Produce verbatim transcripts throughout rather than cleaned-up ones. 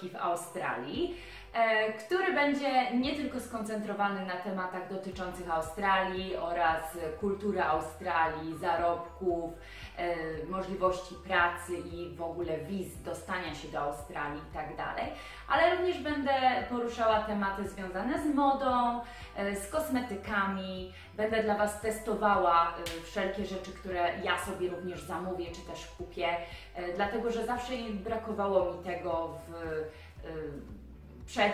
Polki w Australii, który będzie nie tylko skoncentrowany na tematach dotyczących Australii oraz kultury Australii, zarobków, możliwości pracy i w ogóle wiz, dostania się do Australii itd., ale również będę poruszała tematy związane z modą, z kosmetykami, będę dla Was testowała wszelkie rzeczy, które ja sobie również zamówię czy też kupię, dlatego że zawsze brakowało mi tego w Przed,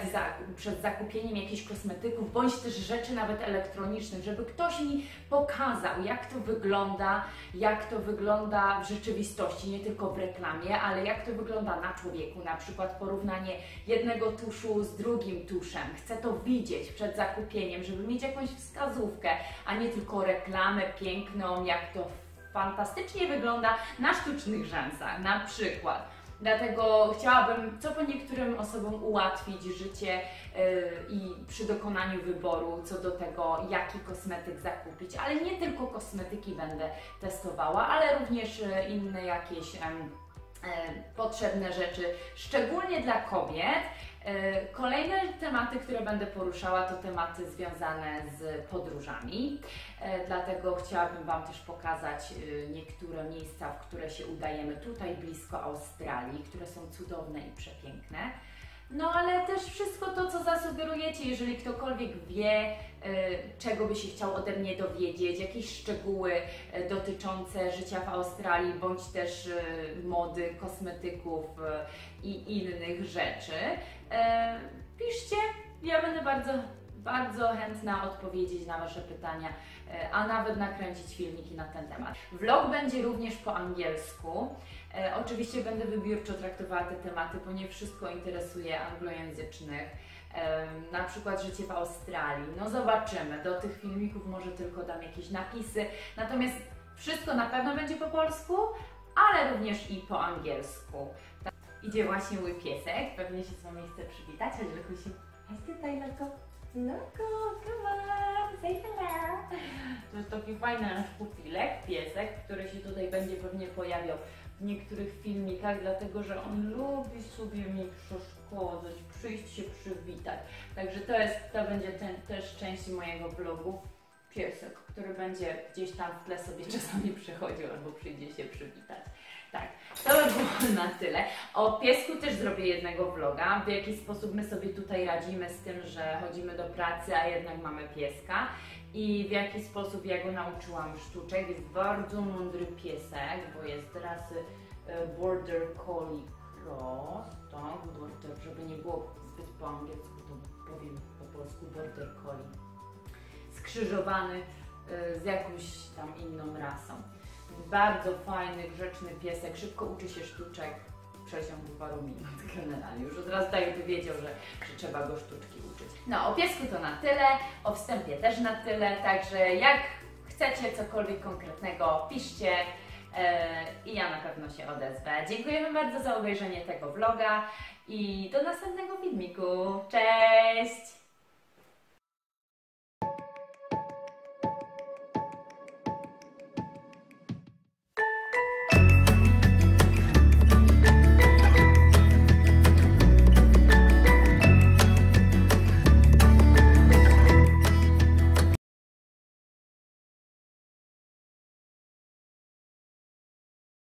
przed zakupieniem jakichś kosmetyków, bądź też rzeczy nawet elektronicznych, żeby ktoś mi pokazał, jak to wygląda, jak to wygląda w rzeczywistości, nie tylko w reklamie, ale jak to wygląda na człowieku, na przykład porównanie jednego tuszu z drugim tuszem. Chcę to widzieć przed zakupieniem, żeby mieć jakąś wskazówkę, a nie tylko reklamę piękną, jak to fantastycznie wygląda na sztucznych rzęsach, na przykład. Dlatego chciałabym, co po niektórym osobom ułatwić życie yy, i przy dokonaniu wyboru co do tego, jaki kosmetyk zakupić, ale nie tylko kosmetyki będę testowała, ale również yy, inne jakieś yy, potrzebne rzeczy, szczególnie dla kobiet. Kolejne tematy, które będę poruszała, to tematy związane z podróżami, dlatego chciałabym Wam też pokazać niektóre miejsca, w które się udajemy tutaj blisko Australii, które są cudowne i przepiękne. No ale też wszystko to, co zasugerujecie, jeżeli ktokolwiek wie, czego by się chciał ode mnie dowiedzieć, jakieś szczegóły dotyczące życia w Australii, bądź też mody, kosmetyków i innych rzeczy, piszcie, ja będę bardzo, bardzo chętna odpowiedzieć na Wasze pytania, a nawet nakręcić filmiki na ten temat. Vlog będzie również po angielsku. E, oczywiście będę wybiórczo traktowała te tematy, bo nie wszystko interesuje anglojęzycznych, e, na przykład życie w Australii. No zobaczymy, do tych filmików może tylko dam jakieś napisy, natomiast wszystko na pewno będzie po polsku, ale również i po angielsku. Tak. Idzie właśnie mój piesek, pewnie się z Wami chce przywitać, chodź Lekusi. Chodź tutaj, Leku. Leku, come on, say hello. To jest taki fajny nasz pupilek, piesek, który się tutaj będzie pewnie pojawiał w niektórych filmikach, dlatego że on lubi sobie mi przeszkodzać, przyjść się przywitać. Także to, jest, to będzie ten, też część mojego vlogu. Piesek, który będzie gdzieś tam w tle sobie czasami przechodził albo przyjdzie się przywitać. Tak, to by było na tyle. O piesku też zrobię jednego vloga, w jaki sposób my sobie tutaj radzimy z tym, że chodzimy do pracy, a jednak mamy pieska i w jaki sposób ja go nauczyłam sztuczek. Jest bardzo mądry piesek, bo jest rasy Border Collie Cross, tak, border, żeby nie było zbyt po angielsku, to powiem po polsku Border Collie, skrzyżowany z jakąś tam inną rasą. Bardzo fajny, grzeczny piesek, szybko uczy się sztuczek w przeciągu paru minut generalnie. Już od razu daje wiedział, że, że trzeba go sztuczki uczyć. No, o piesku to na tyle, o wstępie też na tyle, także jak chcecie cokolwiek konkretnego, piszcie yy, i ja na pewno się odezwę. Dziękujemy bardzo za obejrzenie tego vloga i do następnego filmiku. Cześć!